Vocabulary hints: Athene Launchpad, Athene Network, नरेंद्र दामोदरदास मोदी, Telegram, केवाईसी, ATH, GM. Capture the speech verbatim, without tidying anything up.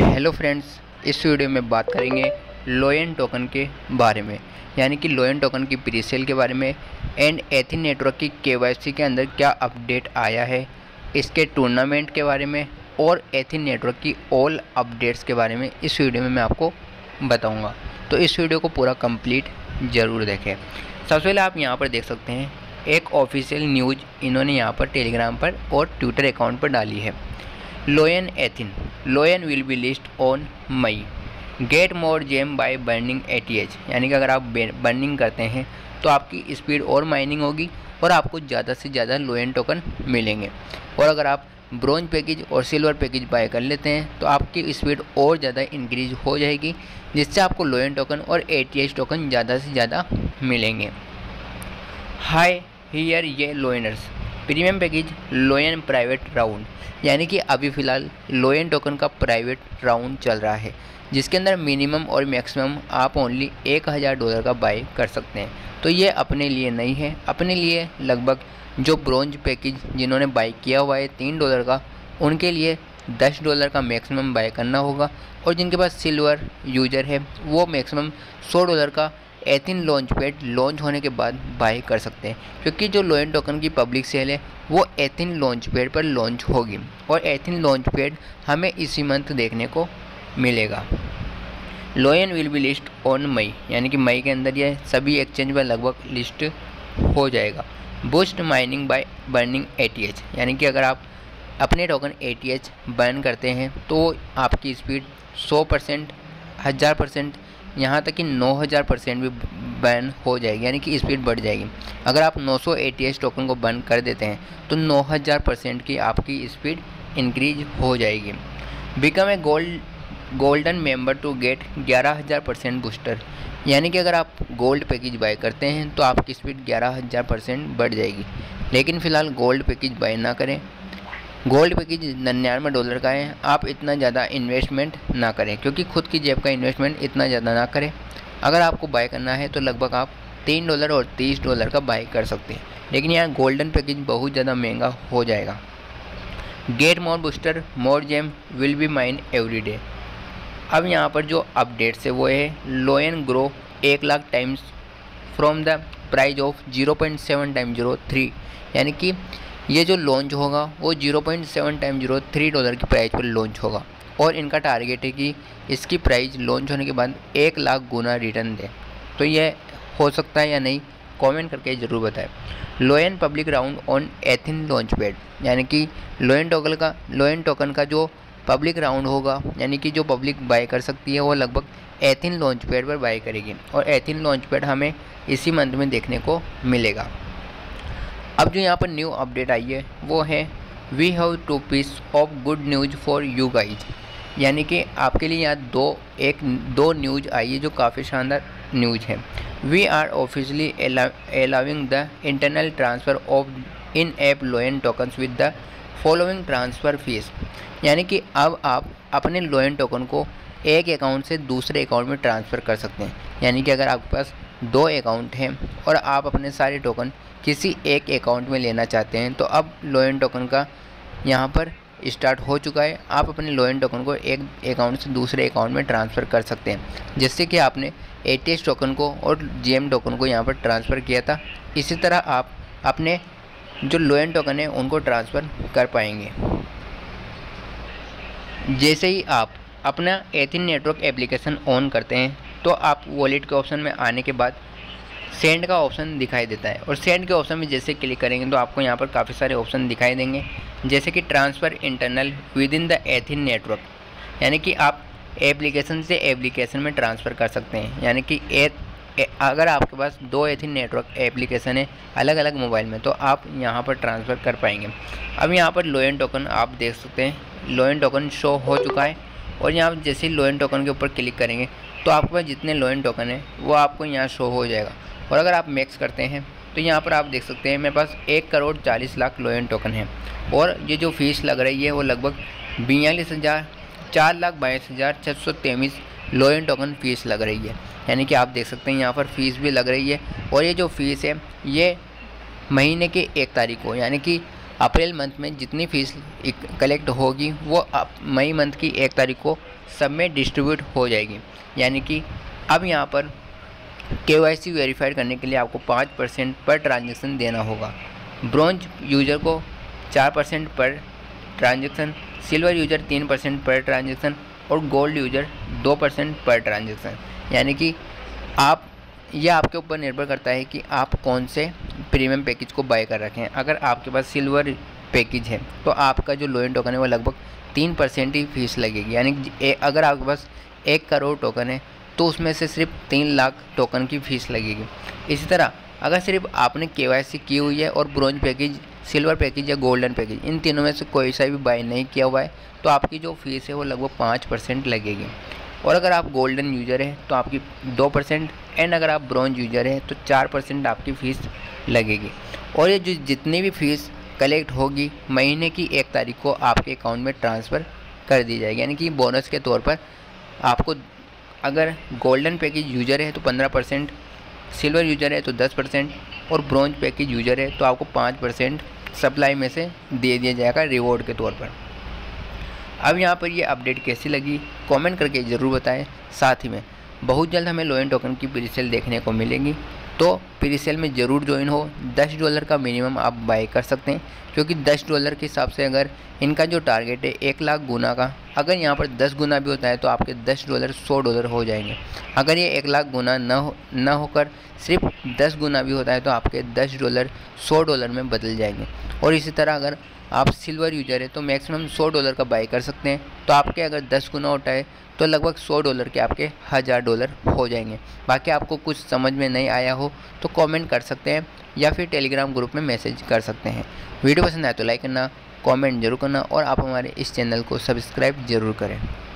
Hello friends, इस video में बात करेंगे लॉयन टोकन के बारे में, यानी कि लॉयन टोकन की प्री सेल के बारे में एंड एथीन नेटवर्क की केवाईसी के अंदर क्या अपडेट आया है, इसके टूर्नामेंट के बारे में और एथीन नेटवर्क की ऑल अपडेट्स के बारे में इस वीडियो में मैं आपको बताऊंगा। तो इस वीडियो को पूरा कंप्लीट ज़रूर देखें। सबसे पहले आप यहाँ पर देख सकते हैं एक ऑफिशियल न्यूज़ इन्होंने यहाँ पर टेलीग्राम पर और ट्विटर अकाउंट पर डाली है। Lion Athene lion will be list on May, get more gem bye burning A T H, यानी कि अगर आप बर्निंग करते हैं तो आपकी स्पीड और माइनिंग होगी और आपको ज़्यादा से ज़्यादा लॉयन टोकन मिलेंगे। और अगर आप ब्रॉन्ज पैकेज और सिल्वर पैकेज बाय कर लेते हैं तो आपकी स्पीड और ज़्यादा इंक्रीज हो जाएगी, जिससे आपको लॉयन टोकन और ए टी एच टोकन ज़्यादा से ज़्यादा मिलेंगे। हाय हियर ये लॉयनर्स, premium package Lion private round, यानी कि अभी फ़िलहाल लॉयन टोकन का प्राइवेट राउंड चल रहा है, जिसके अंदर मिनिमम और मैक्सिमम आप ओनली एक हज़ार डॉलर का बाय कर सकते हैं। तो ये अपने लिए नहीं है, अपने लिए लगभग जो ब्रॉन्ज पैकेज जिन्होंने बाय किया हुआ है तीन डॉलर का, उनके लिए दस डॉलर का मैक्सिमम बाय करना होगा। और जिनके पास सिल्वर यूजर है वो मैक्सिमम सौ डॉलर का एथीन लॉन्चपैड लॉन्च होने के बाद बाय कर सकते हैं, क्योंकि जो लॉयन टोकन की पब्लिक सेल है वो एथीन लॉन्चपैड पर लॉन्च होगी और एथीन लॉन्चपैड हमें इसी मंथ देखने को मिलेगा। Lion will be list on May, यानी कि मई के अंदर यह सभी एक्सचेंज पर लगभग लिस्ट हो जाएगा। Boost mining bye burning A T H, यानी कि अगर आप अपने token A T H burn करते हैं तो आपकी स्पीड सौ परसेंट हज़ार परसेंट यहाँ तक कि नौ हज़ार परसेंट भी बर्न हो जाएगी, यानी कि स्पीड बढ़ जाएगी। अगर आप नौ सौ ए टी एच टोकन को बर्न कर देते हैं तो नौ हज़ार परसेंट की आपकी स्पीड इंक्रीज हो जाएगी। Become a gold golden member to get ग्यारह हज़ार परसेंट बूस्टर, यानी कि अगर आप गोल्ड पैकेज बाय करते हैं तो आपकी स्पीड ग्यारह हज़ार परसेंट बढ़ जाएगी। लेकिन फ़िलहाल गोल्ड पैकेज बाय ना करें, गोल्ड पैकेज निन्यानवे डॉलर का है, आप इतना ज़्यादा इन्वेस्टमेंट ना करें, क्योंकि खुद की जेब का इन्वेस्टमेंट इतना ज़्यादा ना करें। अगर आपको बाय करना है तो लगभग आप तीन डॉलर और तीस डॉलर का बाय कर सकते हैं, लेकिन यहाँ गोल्डन पैकेज बहुत ज़्यादा महंगा हो जाएगा। Get more booster more gem will be mine every day. अब यहाँ पर जो अपडेट्स है वो है लॉयन ग्रो एक lakh times from the prize of zero point seven time zero three, यानी कि ये जो लॉन्च होगा वो zero point seven time zero three dollar की प्राइस पर लॉन्च होगा और इनका टारगेट है कि इसकी प्राइस लॉन्च होने के बाद एक लाख गुना रिटर्न दे। तो यह हो सकता है या नहीं, कमेंट करके ज़रूर बताएं। Lion public round on Athene launchpad, यानी कि लॉयन टोकन का लॉयन टोकन का जो पब्लिक राउंड होगा, यानी कि जो पब्लिक बाय कर सकती है वो लगभग एथीन लॉन्चपैड पर बाय करेगी और एथीन लॉन्चपैड हमें इसी मंथ में देखने को मिलेगा। अब जो यहाँ पर न्यू अपडेट आई है वो है we have two piece of good news for you guys, यानी कि आपके लिए यहाँ दो एक दो न्यूज़ आई है जो काफ़ी शानदार न्यूज़ है। We are officially allowing the internal transfer of in app lion tokens with the following transfer fees, यानी कि अब आप अपने लॉयन टोकन को एक अकाउंट से दूसरे अकाउंट में ट्रांसफ़र कर सकते हैं। यानी कि अगर आपके पास दो अकाउंट हैं और आप अपने सारे टोकन किसी एक अकाउंट में लेना चाहते हैं तो अब लॉयन टोकन का यहाँ पर स्टार्ट हो चुका है, आप अपने लॉयन टोकन को एक अकाउंट से दूसरे अकाउंट में ट्रांसफ़र कर सकते हैं, जिससे कि आपने ए टी एच टोकन को और जी एम टोकन को यहाँ पर ट्रांसफ़र किया था। इसी तरह आप अपने जो लॉयन टोकन है उनको ट्रांसफ़र कर पाएंगे। जैसे ही आप अपना एथीन नेटवर्क एप्लीकेशन ऑन करते हैं तो आप वॉलेट के ऑप्शन में आने के बाद सेंड का ऑप्शन दिखाई देता है और सेंड के ऑप्शन में जैसे क्लिक करेंगे तो आपको यहाँ पर काफ़ी सारे ऑप्शन दिखाई देंगे, जैसे कि transfer internal with in the Athene network, यानी कि आप एप्लीकेशन से एप्लीकेशन में ट्रांसफ़र कर सकते हैं। यानी कि ए, ए, अगर आपके पास दो एथीन नेटवर्क एप्लीकेशन है अलग अलग मोबाइल में तो आप यहाँ पर ट्रांसफ़र कर पाएंगे। अब यहाँ पर लॉयन टोकन आप देख सकते हैं, लॉयन टोकन शो हो चुका है और यहाँ जैसे ही लॉयन टोकन के ऊपर क्लिक करेंगे तो आपके पास जितने लॉयन टोकन है वो आपको यहाँ शो हो जाएगा। और अगर आप मैक्स करते हैं तो यहाँ पर आप देख सकते हैं मेरे पास एक करोड़ चालीस लाख लॉयन टोकन है और ये जो फीस लग रही है वो लगभग बयालीस हज़ार चार लाख बाईस हज़ार छः सौ तेईस लॉयन टोकन फीस लग रही है, यानी कि आप देख सकते हैं यहाँ पर फीस भी लग रही है। और ये जो फीस है ये महीने के एक तारीख को, यानी कि अप्रैल मंथ में जितनी फीस कलेक्ट होगी वो मई मंथ की एक तारीख को सब में डिस्ट्रीब्यूट हो जाएगी। यानी कि अब यहाँ पर के वाई सी वेरीफाइड करने के लिए आपको पाँच परसेंट पर ट्रांजेक्शन देना होगा। ब्रॉन्ज यूज़र को चार परसेंट पर ट्रांजेक्शन, सिल्वर यूज़र तीन परसेंट पर ट्रांजेक्शन और गोल्ड यूज़र दो परसेंट पर ट्रांजेक्शन। यानी कि आप, यह आपके ऊपर निर्भर करता है कि आप कौन से प्रीमियम पैकेज को बाय कर रखें। अगर आपके पास सिल्वर पैकेज है तो आपका जो लॉयन टोकन है वो लगभग तीन परसेंट ही फीस लगेगी। यानी कि अगर आपके पास एक करोड़ टोकन है तो उसमें से सिर्फ तीन लाख टोकन की फ़ीस लगेगी। इसी तरह अगर सिर्फ आपने केवाईसी की हुई है और ब्रॉन्ज पैकेज, सिल्वर पैकेज या गोल्डन पैकेज, इन तीनों में से कोई सा भी बाय नहीं किया हुआ है तो आपकी जो फ़ीस है वो लगभग पाँच परसेंट लगेगी। और अगर आप गोल्डन यूज़र हैं तो आपकी दो परसेंट एंड अगर आप ब्रॉन्ज यूज़र हैं तो चार परसेंट आपकी फ़ीस लगेगी। और ये जो जितनी भी फ़ीस कलेक्ट होगी महीने की एक तारीख को आपके अकाउंट में ट्रांसफ़र कर दी जाएगी। यानी कि बोनस के तौर पर आपको, अगर गोल्डन पैकेज यूज़र है तो पंद्रह परसेंट, सिल्वर यूज़र है तो दस परसेंट और ब्रॉन्ज पैकेज यूज़र है तो आपको पाँच परसेंट सप्लाई में से दे दिया जाएगा रिवॉर्ड के तौर पर। अब यहाँ पर ये अपडेट कैसी लगी कमेंट करके ज़रूर बताएं। साथ ही में बहुत जल्द हमें लॉयन टोकन की प्री सेल देखने को मिलेगी तो प्री सेल में ज़रूर ज्वाइन हो। दस डॉलर का मिनिमम आप बाय कर सकते हैं क्योंकि दस डॉलर के हिसाब से अगर इनका जो टारगेट है एक लाख गुना का, अगर यहाँ पर दस गुना भी होता है तो आपके दस डॉलर सौ डॉलर हो जाएंगे। अगर ये एक लाख गुना न हो न होकर सिर्फ दस गुना भी होता है तो आपके दस डॉलर सौ डॉलर में बदल जाएंगे। और इसी तरह अगर आप सिल्वर यूजर है तो मैक्सिमम सौ डॉलर का बाय कर सकते हैं तो आपके अगर दस गुना होता है तो लगभग सौ डॉलर के आपके हज़ार डॉलर हो जाएंगे। बाकी आपको कुछ समझ में नहीं आया हो तो कमेंट कर सकते हैं या फिर टेलीग्राम ग्रुप में मैसेज कर सकते हैं। वीडियो पसंद आए तो लाइक करना, कमेंट जरूर करना और आप हमारे इस चैनल को सब्सक्राइब जरूर करें।